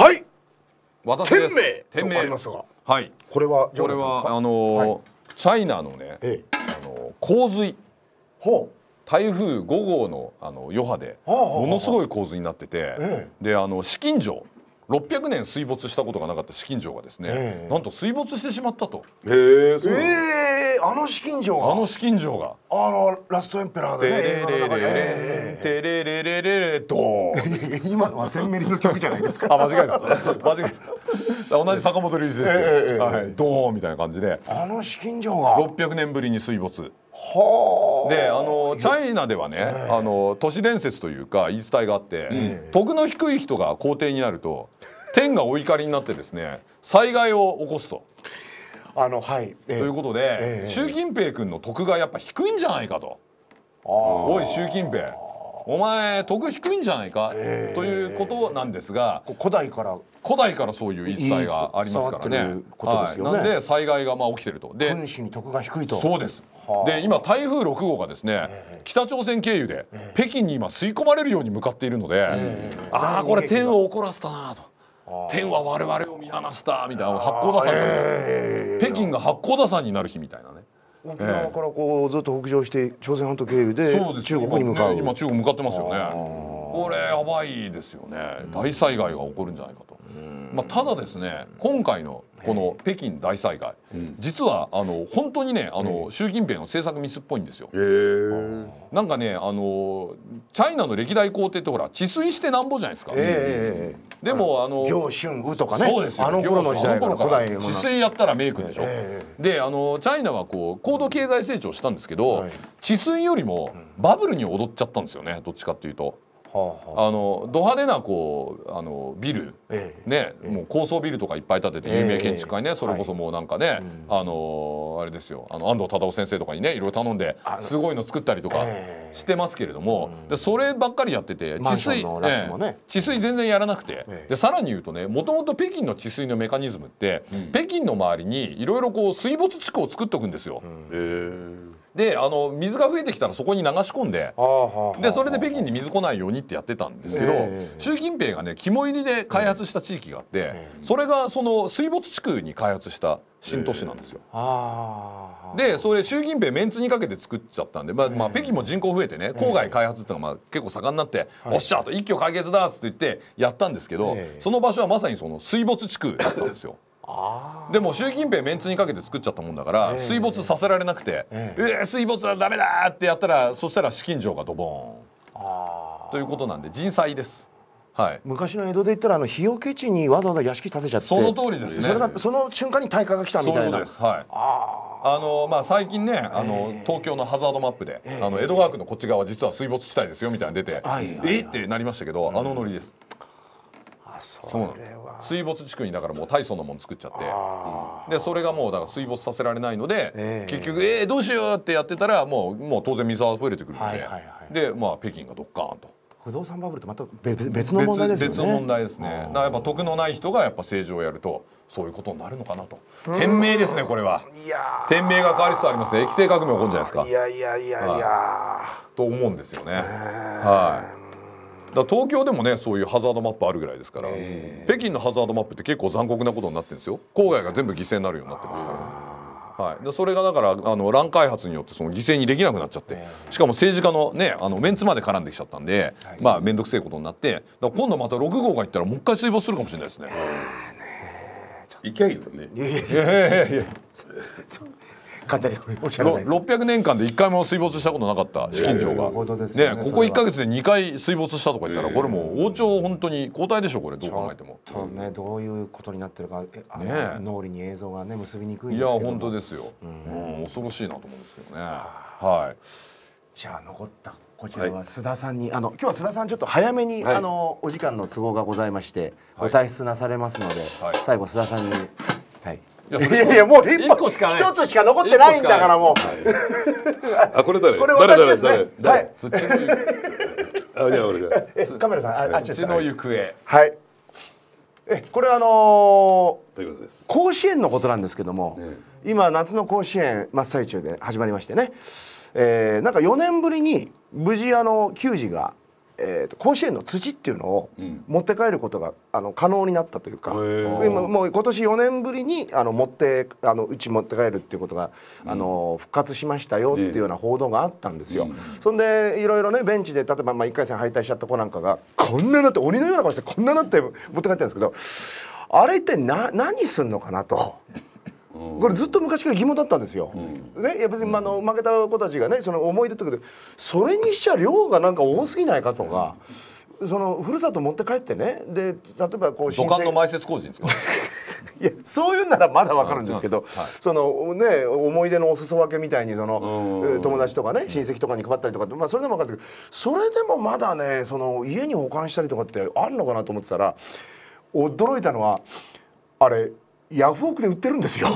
はい。私です。店名ありますが。はい。これはチャイナのね、洪水。ほう。台風5号の余波でものすごい洪水になってて、で紫禁城600年水没したことがなかった紫禁城がですね、なんと水没してしまったと。あの紫禁城がラストエンペラーでね、テレレレレレドーン。今のはセンメリの曲じゃないですか。あ、間違えた。同じ坂本龍一ですけど、ドーンみたいな感じであの紫禁城が600年ぶりに水没。でチャイナではね、都市伝説というか言い伝えがあって、徳の低い人が皇帝になると天がお怒りになってですね、災害を起こすと。ということで、習近平君の徳がやっぱ低いんじゃないかと。おい習近平、お前徳低いんじゃないか、ということなんですが、古代からそういう言い伝えがありますからね。なんで災害が起きてると。で、君主に徳が低いと。そうです。で、今台風6号がですね、北朝鮮経由で北京に今吸い込まれるように向かっているので、ああこれ天を怒らせたなと。天は我々を見放したみたいな、八甲田山、北京が八甲田山になる日みたいなね。沖縄からこうずっと北上して朝鮮半島経由で中国に向かう。今中国向かってますよね。これやばいですよね。大災害が起こるんじゃないかと。まあ、ただですね、今回のこの北京大災害、実は本当にね、習近平の政策ミスっぽいんですよ。なんかね、チャイナの歴代皇帝ってほら治水してなんぼじゃないですか。でも楊春雨とかね、そうですよ。あの頃の時代から古代の治水やったら名君でしょ。でチャイナはこう高度経済成長したんですけど、治水よりもバブルに踊っちゃったんですよね。どっちかっていうと。ド派手なビル、もう高層ビルとかいっぱい建てて有名建築家にね、それこそもうなんかね、あれですよ、安藤忠雄先生とかにねいろいろ頼んですごいの作ったりとかしてますけれども、そればっかりやってて治水全然やらなくて、でさらに言うとね、もともと北京の治水のメカニズムって北京の周りにいろいろ水没地区を作っとくんですよ。で水が増えてきたらそこに流し込んで、でそれで北京に水来ないようにってやってたんですけど、習近平がね肝入りで開発した地域があって、それがその水没地区に開発した新都市なんですよ。でそれ習近平メンツにかけて作っちゃったんで、まあ北京も人口増えてね、郊外開発っていうのが結構盛んになって「おっしゃ!」と「一挙解決だ!」って言ってやったんですけど、その場所はまさにその水没地区だったんですよ。でも習近平メンツにかけて作っちゃったもんだから水没させられなくて「水没はダメだ!」ってやったら、そしたら紫禁城がドボーンということなんで人災です。昔の江戸で言ったら日よけ地にわざわざ屋敷建てちゃって、その通りですね。その瞬間に大火が来たみたいな。そうです。はい。最近ね、東京のハザードマップで江戸川区のこっち側実は水没地帯ですよみたいなの出て、えってなりましたけど、ノリです。そうなんです。水没地区にだからもう大層のもの作っちゃって、でそれがもうだから水没させられないので、結局どうしようってやってたらもう当然水は溢れてくるので、で北京がドッカーンと。不動産バブルとまた別の問題ですよね。別の問題ですね。だからやっぱ得のない人がやっぱ政治をやるとそういうことになるのかなと。天命ですねこれは。天命が変わりつつありますね。液性革命起こるんじゃないですか。と思うんですよね。はい。だ東京でもねそういうハザードマップあるぐらいですから、北京のハザードマップって結構残酷なことになってるんですよ。郊外が全部犠牲になるようになってますから、はい、でそれがだから乱開発によってその犠牲にできなくなっちゃって、しかも政治家のねメンツまで絡んできちゃったんで、まあ面倒くせえことになって、だ今度また6号が行ったらもう一回水没するかもしれないですね。行きゃいいよね。いや600年間で1回も水没したことなかった紫禁城がここ1か月で2回水没したとか言ったら、これもう王朝本当に交代でしょこれ。どう考えてもちょっとね、どういうことになってるか脳裏に映像がね結びにくいんですけど、いや本当ですよ、恐ろしいなと思うんですけどね。はい、じゃあ残ったこちらは須田さんに、今日は須田さんちょっと早めにお時間の都合がございましてご退出なされますので、最後須田さんに。はい、いやもう一つしか残ってないんだからもう。あ、これ誰？これ私ですね。はい。土の行方。あ、じゃあ俺が。カメラさん、あ、土の行方。はい。これ甲子園のことなんですけども、今夏の甲子園真っ最中で始まりましてね、なんか4年ぶりに無事球児が甲子園の土っていうのを持って帰ることが可能になったというか、もう今年4年ぶりにうち持って帰るっていうことが復活しましたよっていうような報道があったんですよ。そんでいろいろね、ベンチで例えば1回戦敗退しちゃった子なんかがこんななって、鬼のような顔してこんななって持って帰ったんですけど、あれ一体何すんのかなと。これずっと昔から疑問だったんですよ。ね、いや別に負けた子たちがね、その思い出とかで、それにしちゃ量がなんか多すぎないかとか、そのふるさと持って帰ってね、で例えばこう土管の埋設工事ですか。いやそういうならまだわかるんですけど、そのね、思い出のお裾分けみたいにその友達とかね、親戚とかに配ったりとか、まあそれでも分かるけど、それでもまだね、その家に保管したりとかってあるのかなと思ってたら、驚いたのはあれ。ヤフオクで売ってるんですよ。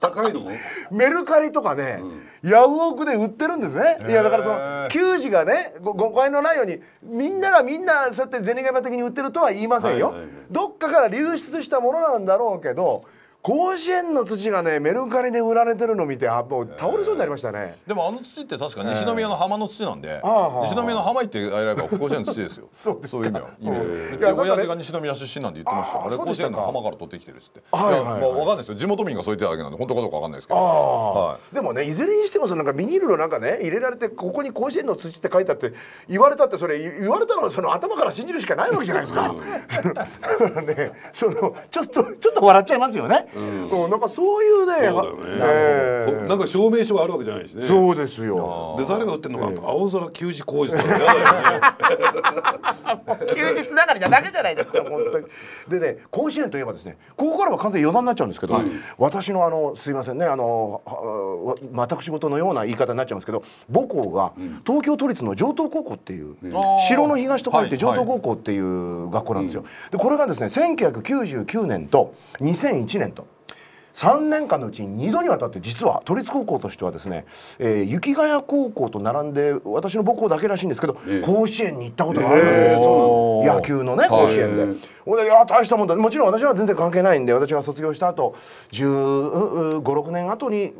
高いの？メルカリとかね、ヤフオクで売ってるんですね。いやだからその球児がね、誤解のないようにみんなそうやって銭形的に売ってるとは言いませんよ。どっかから流出したものなんだろうけど、甲子園の土がねメルカリで売られてるの見て、もう倒れそうになりましたね。でもあの土って確か西宮の浜の土なんで、西宮の浜行ってあれば甲子園の土ですよ。そうですか。そういう意味は。親父が西宮出身なんで言ってました。あれ甲子園の浜から取ってきてるっつって。はいはい。わかんないですよ。地元民がそう言ってただけなんで本当かどうかわかんないですけど。でもね、いずれにしてもそのなんかビニールのなんかね入れられて、ここに甲子園の土って書いてあって言われたらその頭から信じるしかないわけじゃないですか。ね、そのちょっと笑っちゃいますよね。なんかそういうね、なんか証明書があるわけじゃないしね。そうですよ。で誰が売ってるのか、青空球児工事とか休日ながらだけじゃないですか本当に。でね、甲子園といえばですね、ここからは完全に余談になっちゃうんですけど、私のすいませんね、私事のような言い方になっちゃいますけど、母校が東京都立の城東高校っていう、城の東と書いて城東高校っていう学校なんですよ。でこれがですね、1999年と2001年と3年間のうちに2度にわたって、実は都立高校としてはですね、雪ヶ谷高校と並んで私の母校だけらしいんですけど、甲子園に行ったことがあるんですよ、野球のね甲子園で。いや大したもんだ。もちろん私は全然関係ないんで、私が卒業した後15、16年後に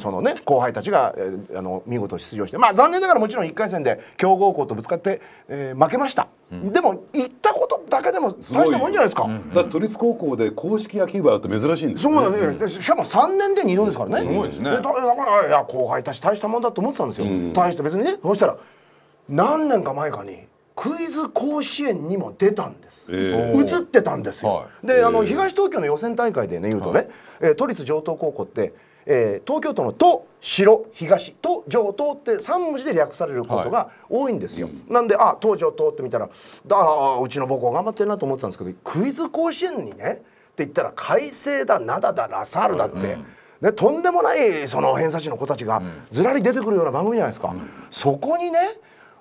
そのね後輩たちが見事出場して、まあ残念ながらもちろん1回戦で強豪校とぶつかって、負けました。でも行ったことだけでも大したもんじゃないですか。だって都立高校で公式野球部だと珍しいんですよね。そうだね。しかも3年で2度ですからね。すごいですね。だからいや後輩たち大したもんだと思ってたんですよ。大した別にね。そしたら何年か前かに。クイズ甲子園にも出たんです。映ってたんですよ。で、東東京の予選大会でね、言うとね、都立城東高校って、東京都の都、城、東、都、城東って3文字で略されることが多いんですよ。なんで、あ、東城東って見たら、うちの母校頑張ってるなと思ってたんですけど、クイズ甲子園にねって言ったら、開成だ、灘だ、ラサールだって。ね、とんでもないその偏差値の子たちがずらり出てくるような番組じゃないですか。そこにね。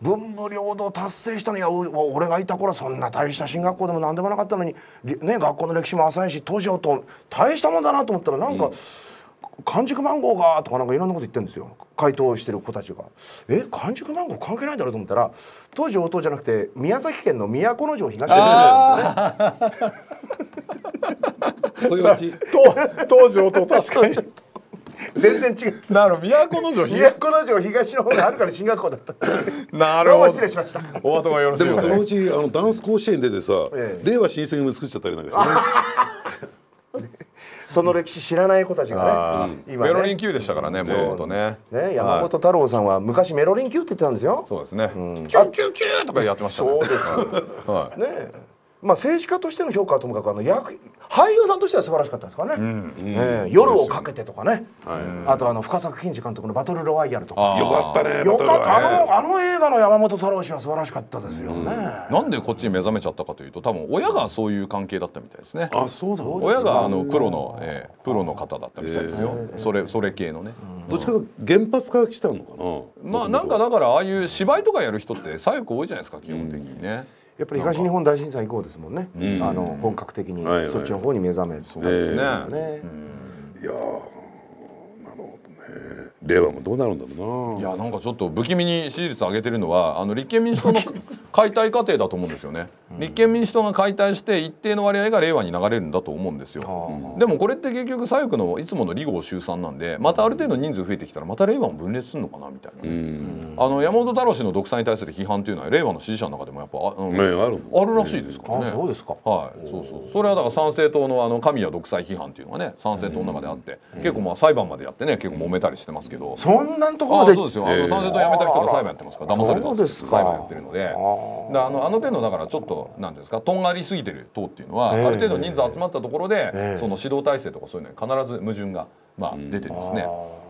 文武両道達成したの、いや俺がいた頃はそんな大した進学校でも何でもなかったのに、ね、学校の歴史も浅いし都城と大したもんだなと思ったら、なんか、完熟マンゴーがとかなんかいろんなこと言ってるんですよ、回答してる子たちが。え、完熟マンゴー関係ないだろうと思ったら、当時応答じゃなくて宮崎県の都城東で出てるんですね。そういううち当時応答確かに。全然違う。なるほど。都城東の方がはるかに進学校だった。なるほど。失礼しました。お後がよろしいですね。でもそのうちダンス甲子園でさ、令和新選組作っちゃったりなんかしてね。その歴史知らない子たちがね、今メロリン級でしたからね、もともとね。ね、山本太郎さんは昔メロリン級って言ってたんですよ。そうですね。キュキュキュとかやってましたね。そうです。はい。ね。まあ政治家としての評価はともかく俳優さんとしては素晴らしかったですからね。夜をかけてとかね、あと深作欣二監督のバトルロワイヤルとか。よかったね。よかった。あの映画の山本太郎氏は素晴らしかったですよね。なんでこっちに目覚めちゃったかというと、多分親がそういう関係だったみたいですね。あ、そうだ。親がプロの方だったみたいですよ。それ系のね。どっちかと原発から来たのかな。まあなんかだからああいう芝居とかやる人って左翼多いじゃないですか、基本的にね。やっぱり東日本大震災以降ですもんね。本格的にそっちの方に目覚める。そうですね。いやー、なるほどね。令和もどうなるんだろうな。いやなんかちょっと不気味に支持率上げてるのは立憲民主党の解体過程だと思うんですよね。立憲民主党が解体して一定の割合が令和に流れるんだと思うんですよ。でもこれって結局左翼のいつもの離合集散なんで、またある程度人数増えてきたらまた令和も分裂するのかなみたいな。山本太郎氏の独裁に対する批判というのは令和の支持者の中でもやっぱあるらしいですからね。そうですか。はい、そうそう。それはだから参政党の神谷独裁批判というのがね、参政党の中であって、結構まあ裁判までやってね、結構揉めたりしてますけど。そんなところで。そうですよ。参政党辞めた人が裁判やってますから、騙されたんです。裁判やってるので、あの程度だからちょっとなんですか、とんがりすぎてる党っていうのは、ある程度人数集まったところで、その指導体制とかそういうのに必ず矛盾がまあ出てですね。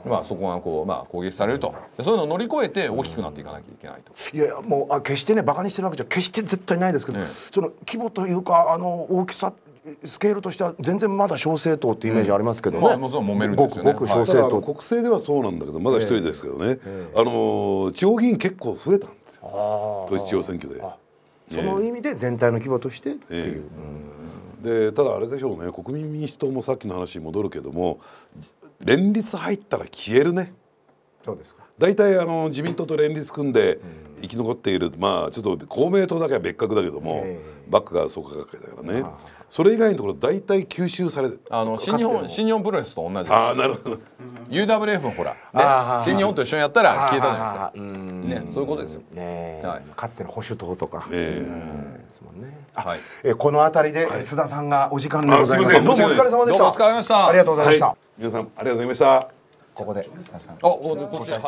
まあそこがこうまあ攻撃されると、そういうのを乗り越えて大きくなっていかなきゃいけないと。いやいやもう決してねバカにしてるわけじゃ決して絶対ないですけど、その規模というか大きさスケールとしては全然まだ小政党ってイメージありますけどね。まあもちろん揉めるんですよね。ごく小政党。国政ではそうなんだけどまだ一人ですけどね。地方議員結構増えたんですよ。統一地方選挙で。その意味で全体の規模としてっていう。でただあれでしょうね。国民民主党もさっきの話に戻るけども。連立入ったら消えるね。そうですか。大体自民党と連立組んで生き残っている、まあちょっと公明党だけは別格だけども、バックが創価学会だからね。それ以外のところ大体吸収されて、新日本プロレスと同じです。ああなるほど。 UWF もほら新日本と一緒にやったら消えたじゃないですか。ね、そういうことですよね。かつての保守党とかですもんね。この辺りで須田さんがお時間でございます。どうもお疲れ様でした。どうもお疲れ様でした。ありがとうございました。皆さんありがとうございました。ここで、お、こちら。